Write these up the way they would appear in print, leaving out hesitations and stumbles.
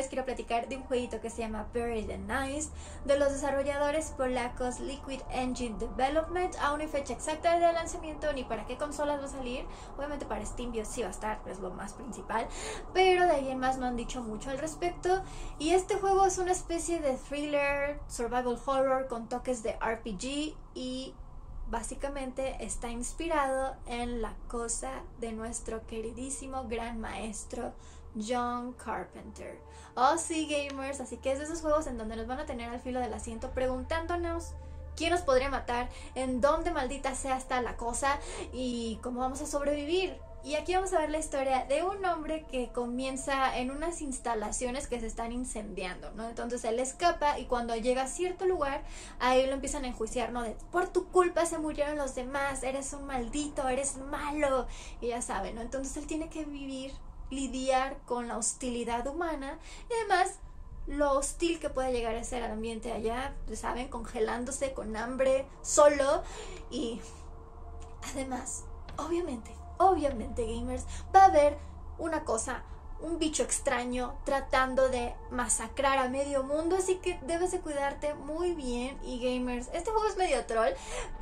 les quiero platicar de un jueguito que se llama Buried on Ice, de los desarrolladores polacos Liquid Engine Development. Aún no hay fecha exacta de lanzamiento ni para qué consolas va a salir. Obviamente para Steam sí va a estar, es lo más principal, pero de ahí en más no han dicho mucho al respecto. Y este juego es una especie de thriller, survival horror con toques de RPG y básicamente está inspirado en La Cosa de nuestro queridísimo gran maestro John Carpenter. Oh sí, gamers, así que es de esos juegos en donde nos van a tener al filo del asiento preguntándonos quién nos podría matar, en dónde maldita sea está la cosa y cómo vamos a sobrevivir. Y aquí vamos a ver la historia de un hombre que comienza en unas instalaciones que se están incendiando, ¿no? Entonces él escapa y cuando llega a cierto lugar, ahí lo empiezan a enjuiciar, ¿no? De por tu culpa se murieron los demás, eres un maldito, eres malo, y ya saben, ¿no? Entonces él tiene que vivir, lidiar con la hostilidad humana y además lo hostil que puede llegar a ser el ambiente allá, ¿saben? Congelándose, con hambre, solo y además, obviamente, gamers, va a haber una cosa, un bicho extraño tratando de masacrar a medio mundo, así que debes de cuidarte muy bien. Y gamers, este juego es medio troll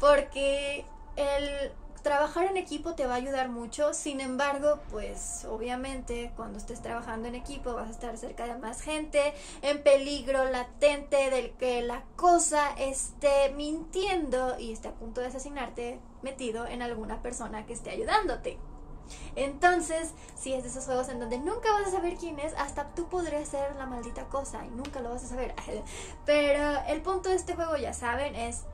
porque el trabajar en equipo te va a ayudar mucho. Sin embargo, pues obviamente cuando estés trabajando en equipo vas a estar cerca de más gente, en peligro latente del que la cosa esté mintiendo y esté a punto de asesinarte, metido en alguna persona que esté ayudándote. Entonces, si es de esos juegos en donde nunca vas a saber quién es, hasta tú podrías ser la maldita cosa y nunca lo vas a saber. Pero el punto de este juego, ya saben, es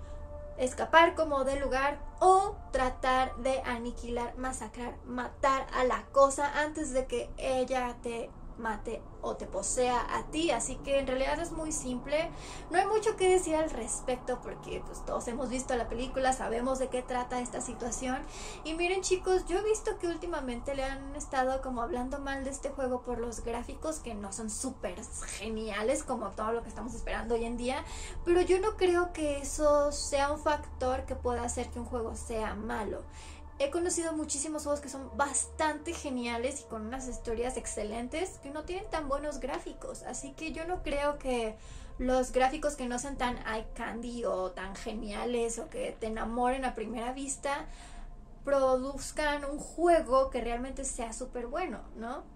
escapar como del lugar o tratar de aniquilar, masacrar, matar a la cosa antes de que ella te mate o te posea a ti. Así que en realidad es muy simple, no hay mucho que decir al respecto porque pues todos hemos visto la película, sabemos de qué trata esta situación. Y miren, chicos, yo he visto que últimamente le han estado como hablando mal de este juego por los gráficos, que no son súper geniales como todo lo que estamos esperando hoy en día, pero yo no creo que eso sea un factor que pueda hacer que un juego sea malo. He conocido muchísimos juegos que son bastante geniales y con unas historias excelentes que no tienen tan buenos gráficos, así que yo no creo que los gráficos que no sean tan eye candy o tan geniales o que te enamoren a primera vista produzcan un juego que realmente sea súper bueno, ¿no?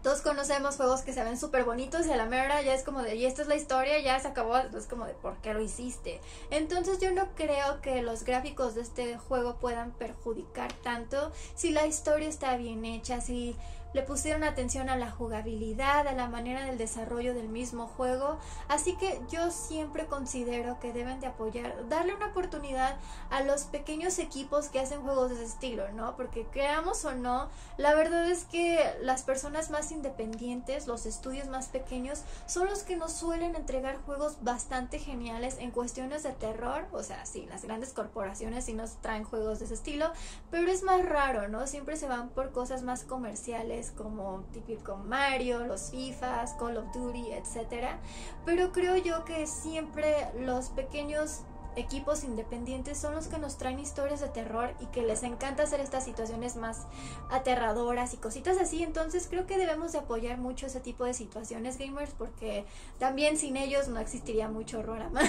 Todos conocemos juegos que se ven súper bonitos y a la mera ya es como de, y esta es la historia, ya se acabó, es como de, ¿por qué lo hiciste? Entonces yo no creo que los gráficos de este juego puedan perjudicar tanto si la historia está bien hecha, si le pusieron atención a la jugabilidad, a la manera del desarrollo del mismo juego. Así que yo siempre considero que deben de apoyar, darle una oportunidad a los pequeños equipos que hacen juegos de ese estilo, ¿no? Porque creamos o no, la verdad es que las personas más independientes, los estudios más pequeños, son los que nos suelen entregar juegos bastante geniales en cuestiones de terror. O sea, sí, las grandes corporaciones sí nos traen juegos de ese estilo, pero es más raro, ¿no? Siempre se van por cosas más comerciales como típico Mario, los FIFAs, Call of Duty, etcétera. Pero creo yo que siempre los pequeños equipos independientes son los que nos traen historias de terror y que les encanta hacer estas situaciones más aterradoras y cositas así. Entonces creo que debemos de apoyar mucho ese tipo de situaciones, gamers, porque también sin ellos no existiría mucho Horrorama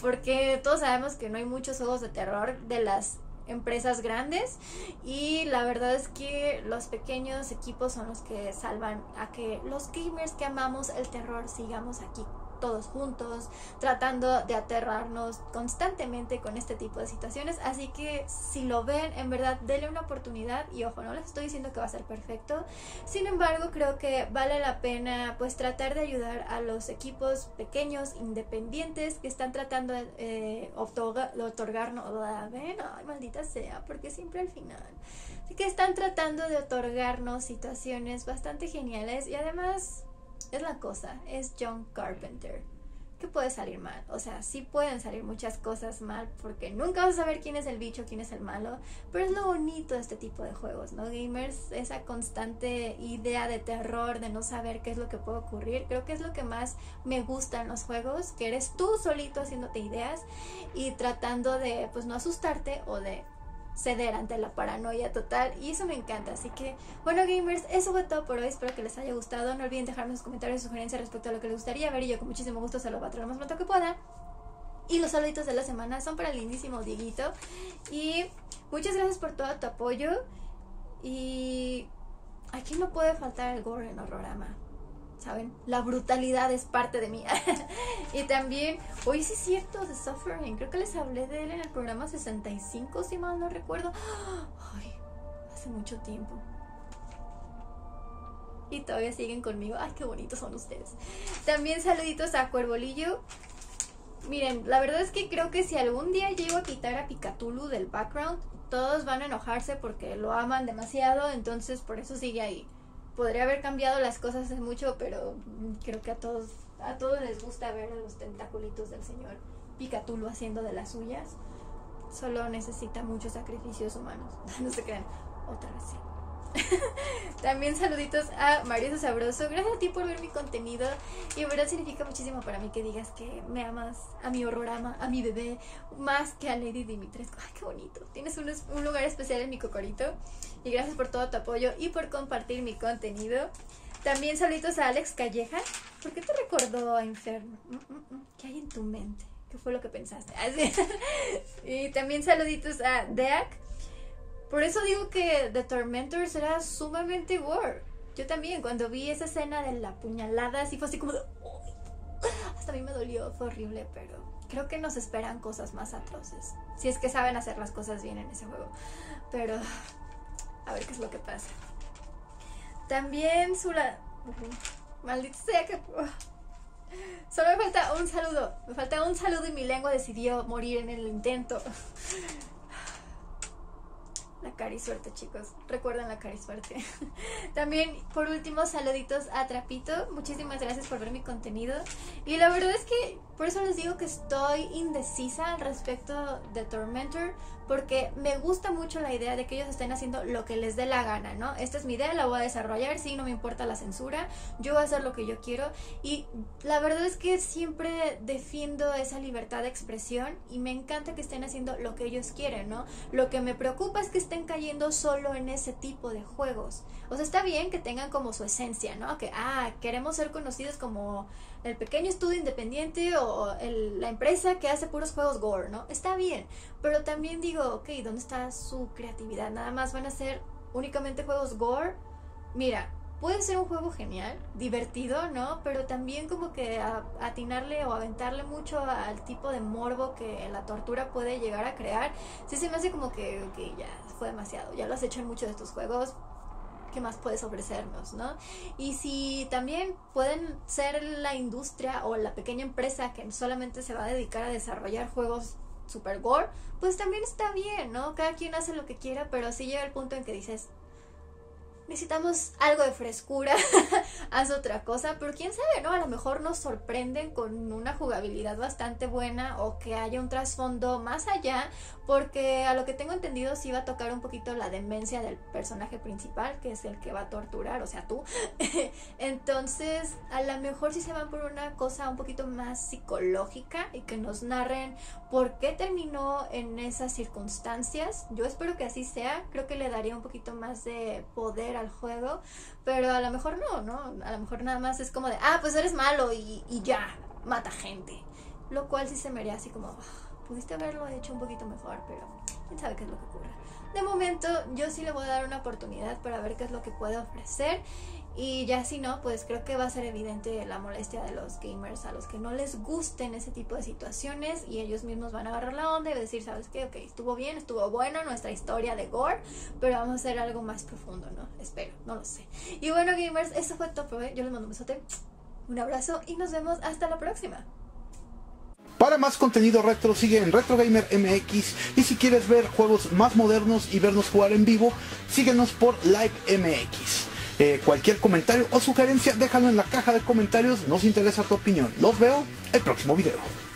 porque todos sabemos que no hay muchos juegos de terror de las empresas grandes y la verdad es que los pequeños equipos son los que salvan a que los gamers que amamos el terror sigamos aquí todos juntos tratando de aterrarnos constantemente con este tipo de situaciones. Así que si lo ven, en verdad denle una oportunidad y ojo, no les estoy diciendo que va a ser perfecto, sin embargo creo que vale la pena pues tratar de ayudar a los equipos pequeños independientes que están tratando de otorgarnos, ¿ven? Ay, maldita sea, porque siempre al final, así que están tratando de otorgarnos situaciones bastante geniales y además es la cosa, es John Carpenter. ¿Qué puede salir mal? O sea, sí pueden salir muchas cosas mal porque nunca vas a saber quién es el bicho, quién es el malo, pero es lo bonito de este tipo de juegos, ¿no, gamers? Esa constante idea de terror, de no saber qué es lo que puede ocurrir, creo que es lo que más me gusta en los juegos, que eres tú solito haciéndote ideas y tratando de, pues, no asustarte o de ceder ante la paranoia total, y eso me encanta. Así que bueno, gamers, eso fue todo por hoy. Espero que les haya gustado. No olviden dejarme sus comentarios y sugerencias respecto a lo que les gustaría ver, y yo con muchísimo gusto se lo voy a traer lo más pronto que pueda. Y los saluditos de la semana son para el lindísimo Dieguito. Y muchas gracias por todo tu apoyo. Y aquí no puede faltar el gore en Horrorama, ¿saben? La brutalidad es parte de mí. Y también, hoy sí es cierto, The Suffering. Creo que les hablé de él en el programa 65, si mal no recuerdo. Ay, hace mucho tiempo. Y todavía siguen conmigo. Ay, qué bonitos son ustedes. También saluditos a Cuervolillo. Miren, la verdad es que creo que si algún día llego a quitar a Picatulo del background, todos van a enojarse porque lo aman demasiado, entonces por eso sigue ahí. Podría haber cambiado las cosas hace mucho, pero creo que a todos les gusta ver los tentaculitos del señor Picatulo haciendo de las suyas. Solo necesita muchos sacrificios humanos. No se crean, otra vez sí. También saluditos a Mario Sabroso. Gracias a ti por ver mi contenido, y en verdad significa muchísimo para mí que digas que me amas a mi Horrorama, a mi bebé, más que a Lady Dimitrescu. Ay, qué bonito, tienes un lugar especial en mi cocorito. Y gracias por todo tu apoyo y por compartir mi contenido. También saluditos a Alex Calleja. ¿Por qué te recordó a Inferno? ¿Qué hay en tu mente? ¿Qué fue lo que pensaste? Así. Y también saluditos a Deak. Por eso digo que The Tormentor era sumamente gore. Yo también, cuando vi esa escena de la puñalada, así fue así como de... ¡Oh! Hasta a mí me dolió, fue horrible, pero creo que nos esperan cosas más atroces. Si es que saben hacer las cosas bien en ese juego. Pero a ver qué es lo que pasa. También Zula... Maldita sea que... Solo me falta un saludo. Me falta un saludo y mi lengua decidió morir en el intento. La cara y suerte, chicos. Recuerden la cara y suerte. También, por último, saluditos a Trapito. Muchísimas gracias por ver mi contenido. Y la verdad es que por eso les digo que estoy indecisa al respecto de Tormentor, porque me gusta mucho la idea de que ellos estén haciendo lo que les dé la gana, ¿no? Esta es mi idea, la voy a desarrollar, sí, no me importa la censura, yo voy a hacer lo que yo quiero. Y la verdad es que siempre defiendo esa libertad de expresión y me encanta que estén haciendo lo que ellos quieren, ¿no? Lo que me preocupa es que estén cayendo solo en ese tipo de juegos. O sea, está bien que tengan como su esencia, ¿no? Que, queremos ser conocidos como el pequeño estudio independiente o la empresa que hace puros juegos gore, ¿no? Está bien, pero también digo, ok, ¿dónde está su creatividad? Nada más van a hacer únicamente juegos gore. Mira, puede ser un juego genial, divertido, ¿no? Pero también como que atinarle o aventarle mucho al tipo de morbo que la tortura puede llegar a crear. Sí se me hace como que, ya fue demasiado, ya lo has hecho en muchos de estos juegos. ¿Qué más puedes ofrecernos, no? Y si también pueden ser la industria o la pequeña empresa que solamente se va a dedicar a desarrollar juegos super gore, pues también está bien, ¿no? Cada quien hace lo que quiera, pero sí llega el punto en que dices, necesitamos algo de frescura, haz otra cosa, pero quién sabe, ¿no? A lo mejor nos sorprenden con una jugabilidad bastante buena o que haya un trasfondo más allá, porque a lo que tengo entendido sí va a tocar un poquito la demencia del personaje principal, que es el que va a torturar, o sea, tú. Entonces, a lo mejor sí se van por una cosa un poquito más psicológica y que nos narren por qué terminó en esas circunstancias. Yo espero que así sea, creo que le daría un poquito más de poder al juego, pero a lo mejor no, ¿no? A lo mejor nada más es como de, pues eres malo y ya, mata gente, lo cual sí se me haría así como, pudiste haberlo hecho un poquito mejor, pero quién sabe qué es lo que ocurre. De momento, yo sí le voy a dar una oportunidad para ver qué es lo que puede ofrecer, y ya si no, pues creo que va a ser evidente la molestia de los gamers a los que no les gusten ese tipo de situaciones, y ellos mismos van a agarrar la onda y decir, ¿sabes qué? Ok, estuvo bien, estuvo bueno nuestra historia de gore, pero vamos a hacer algo más profundo, ¿no? Espero, no lo sé. Y bueno, gamers, eso fue todo, ¿eh? Yo les mando un besote, un abrazo, y nos vemos hasta la próxima. Para más contenido retro sigue en Retro Gamer MX, y si quieres ver juegos más modernos y vernos jugar en vivo, síguenos por LiveMX. Cualquier comentario o sugerencia déjalo en la caja de comentarios, nos interesa tu opinión. Los veo el próximo video.